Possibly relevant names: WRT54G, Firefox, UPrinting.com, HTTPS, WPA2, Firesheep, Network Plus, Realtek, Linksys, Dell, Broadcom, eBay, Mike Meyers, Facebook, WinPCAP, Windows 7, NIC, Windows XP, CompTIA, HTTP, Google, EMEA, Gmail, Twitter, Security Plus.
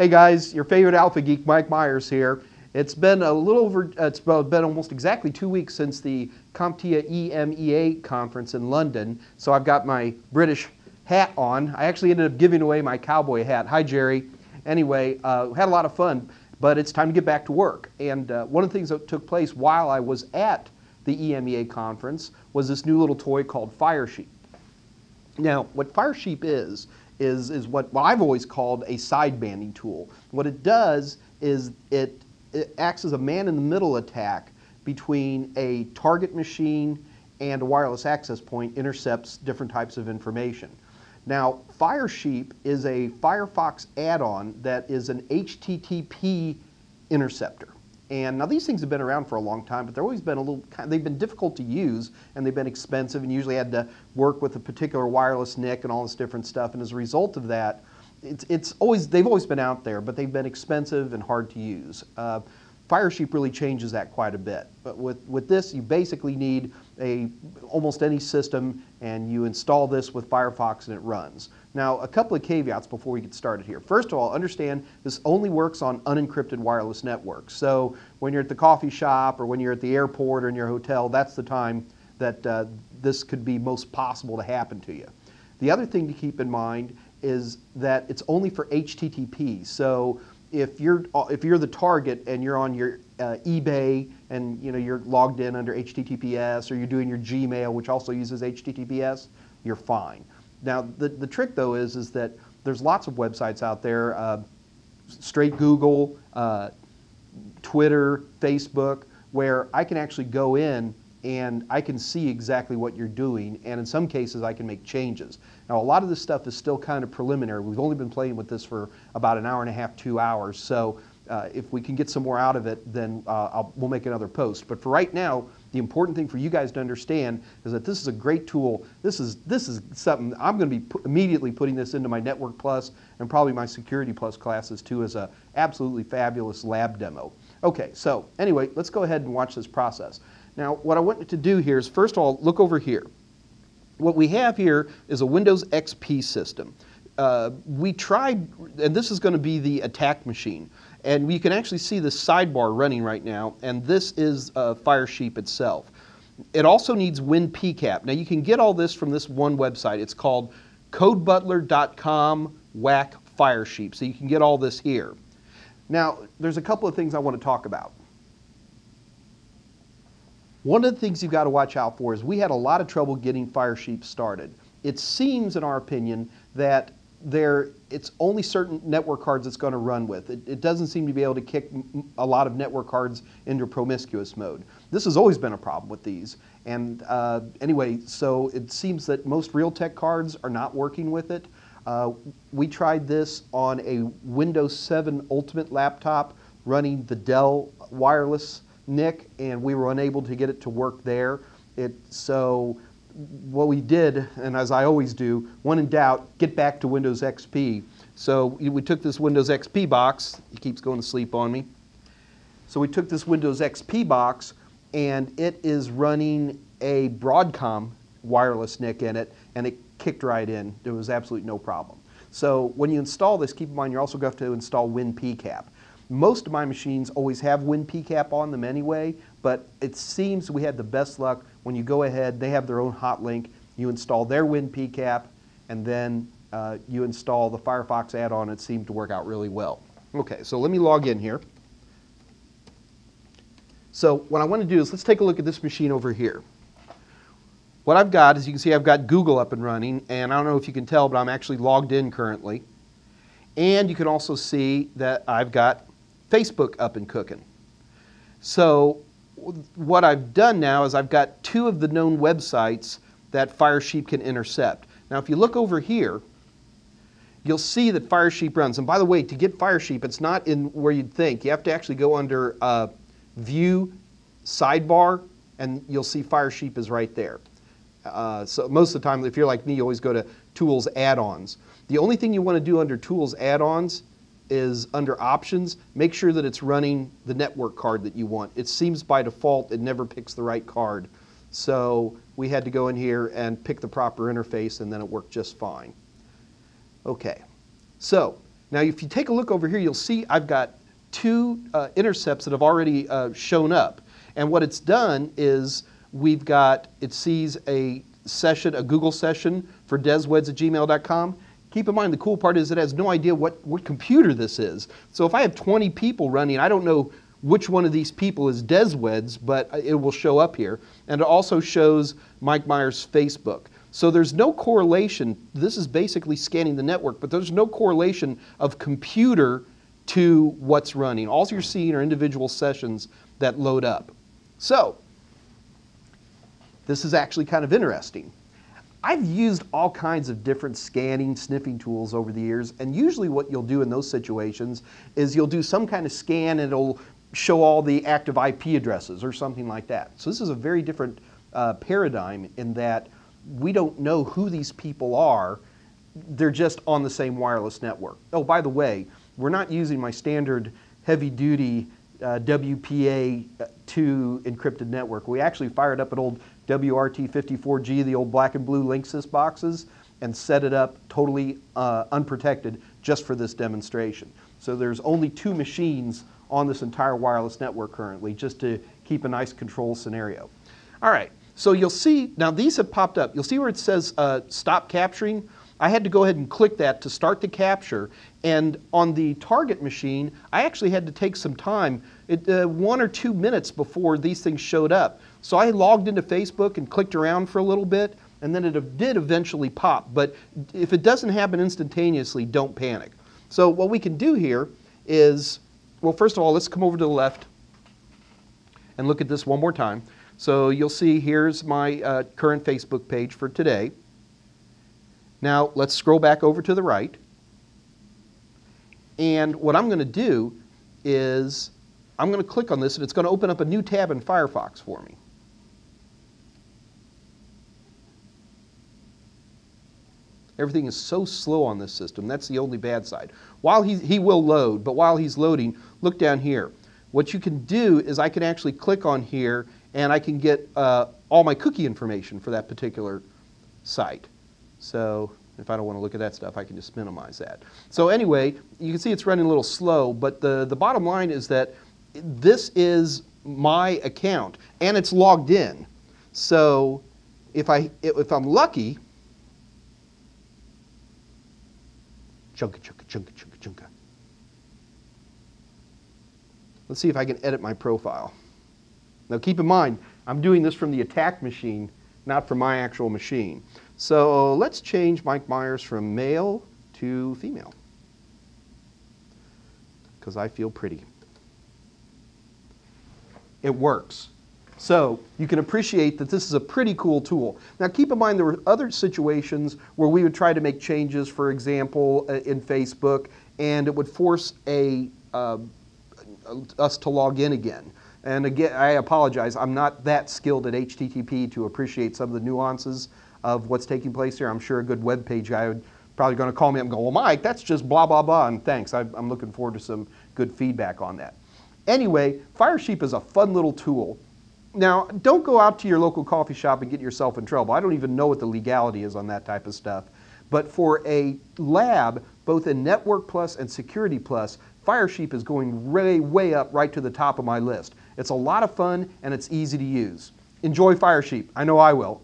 Hey guys, your favorite Alpha Geek, Mike Meyers here. It's been a little over, it's been almost exactly 2 weeks since the CompTIA EMEA conference in London, so I've got my British hat on. I actually ended up giving away my cowboy hat. Hi Jerry. Anyway, had a lot of fun, but it's time to get back to work. And one of the things that took place while I was at the EMEA conference was this new little toy called Firesheep. Now, what Firesheep is what I've always called a sidebanding tool. What it does is it acts as a man-in-the-middle attack between a target machine and a wireless access point, intercepts different types of information. Now, Firesheep is a Firefox add-on that is an HTTP interceptor. And now these things have been around for a long time, but they've always been a little, they've been difficult to use, and they've been expensive, and usually had to work with a particular wireless NIC and all this different stuff. And as a result of that, they've always been out there, but they've been expensive and hard to use. Firesheep really changes that quite a bit. But with this, you basically need almost any system, and you install this with Firefox and it runs. Now, a couple of caveats before we get started here. First of all, understand this only works on unencrypted wireless networks. So when you're at the coffee shop or when you're at the airport or in your hotel, that's the time that this could be most possible to happen to you. The other thing to keep in mind is that it's only for HTTP. So if you're the target and you're on your eBay and you're logged in under HTTPS, or you're doing your Gmail, which also uses HTTPS, you're fine. Now the trick though is that there's lots of websites out there, straight Google, Twitter, Facebook, where I can actually go in and I can see exactly what you're doing, and in some cases I can make changes. Now a lot of this stuff is still kind of preliminary. We've only been playing with this for about an hour and a half, 2 hours, so if we can get some more out of it, then we'll make another post. But for right now, the important thing for you guys to understand is that this is a great tool. This is something I'm going to be immediately putting this into my Network Plus and probably my Security Plus classes too, as a absolutely fabulous lab demo. Okay, so anyway, let's go ahead and watch this process. Now, what I want you to do here is, first of all, look over here. What we have here is a Windows XP system. We tried, and this is going to be the attack machine. And we can actually see the sidebar running right now, and this is Firesheep itself. It also needs WinPCAP. Now, you can get all this from this one website. It's called codebutler.com/Firesheep. So you can get all this here. Now, there's a couple of things I want to talk about. One of the things you've got to watch out for is we had a lot of trouble getting Firesheep started. It seems, in our opinion, that it's only certain network cards it's going to run with. It doesn't seem to be able to kick a lot of network cards into promiscuous mode. This has always been a problem with these. And anyway, so it seems that most Realtek cards are not working with it. We tried this on a Windows 7 Ultimate laptop running the Dell wireless NIC, and we were unable to get it to work there. So what we did, and as I always do, when in doubt, get back to Windows XP. So we took this Windows XP box. It keeps going to sleep on me. So we took this Windows XP box, and it is running a Broadcom wireless NIC in it, and it kicked right in. There was absolutely no problem. So when you install this, keep in mind you're also going to have to install WinPCAP. Most of my machines always have WinPCAP on them anyway, but it seems we had the best luck when you go ahead, they have their own hot link, you install their WinPCAP, and then you install the Firefox add-on. It seemed to work out really well. Okay, so let me log in here. So what I want to do is, let's take a look at this machine over here. What I've got is, you can see I've got Google up and running, and I don't know if you can tell, but I'm actually logged in currently. And you can also see that I've got Facebook up and cooking. So what I've done now is I've got two of the known websites that Firesheep can intercept. Now if you look over here, you'll see that Firesheep runs. And by the way, to get Firesheep, it's not in where you'd think. You have to actually go under View, Sidebar, and you'll see Firesheep is right there. So most of the time, if you're like me, you always go to Tools, Add-ons. The only thing you want to do under Tools, Add-ons is under Options, make sure that it's running the network card that you want. It seems by default it never picks the right card. So we had to go in here and pick the proper interface, and then it worked just fine. Okay, so Now, if you take a look over here, you'll see I've got two intercepts that have already shown up. And what it's done is we've got, it sees a session, a Google session for desweds@gmail.com. Keep in mind, the cool part is it has no idea what computer this is. So if I have 20 people running, I don't know which one of these people is desweds, but it will show up here. And it also shows Mike Meyers' Facebook. So there's no correlation. This is basically scanning the network, but there's no correlation of computer to what's running. All you're seeing are individual sessions that load up. So this is actually kind of interesting. I've used all kinds of different scanning, sniffing tools over the years, and usually what you'll do in those situations is you'll do some kind of scan and it'll show all the active IP addresses or something like that. So this is a very different paradigm in that we don't know who these people are. They're just on the same wireless network. Oh, by the way, we're not using my standard heavy-duty WPA2 encrypted network. We actually fired up an old WRT54G, the old black and blue Linksys boxes, and set it up totally unprotected just for this demonstration. So there's only two machines on this entire wireless network currently, just to keep a nice control scenario. All right. So you'll see, now these have popped up. You'll see where it says stop capturing. I had to go ahead and click that to start the capture. And on the target machine, I actually had to take some time, 1 or 2 minutes before these things showed up. So I logged into Facebook and clicked around for a little bit, and then it did eventually pop. But if it doesn't happen instantaneously, don't panic. So what we can do here is, well, first of all, let's come over to the left and look at this one more time. So you'll see here's my current Facebook page for today. Now let's scroll back over to the right. And what I'm going to do is I'm going to click on this and it's going to open up a new tab in Firefox for me. Everything is so slow on this system. That's the only bad side. While he will load, but while he's loading, look down here. What you can do is I can actually click on here and I can get all my cookie information for that particular site. So if I don't want to look at that stuff, I can just minimize that. So anyway, you can see it's running a little slow, but the bottom line is that this is my account, and it's logged in. So if I'm lucky, chunka. Let's see if I can edit my profile. Now keep in mind, I'm doing this from the attack machine, not from my actual machine. So let's change Mike Meyers from male to female, because I feel pretty. It works. So you can appreciate that this is a pretty cool tool. Now keep in mind there were other situations where we would try to make changes, for example, in Facebook, and it would force us to log in again. And again, I apologize, I'm not that skilled at HTTP to appreciate some of the nuances of what's taking place here. I'm sure a good web page guy would probably going to call me up and go, well, Mike, that's just blah, blah, blah, and thanks. I'm looking forward to some good feedback on that. Anyway, Firesheep is a fun little tool. Now, don't go out to your local coffee shop and get yourself in trouble. I don't even know what the legality is on that type of stuff. But for a lab, both in Network Plus and Security Plus, Firesheep is going way, way up right to the top of my list. It's a lot of fun and it's easy to use. Enjoy Firesheep. I know I will.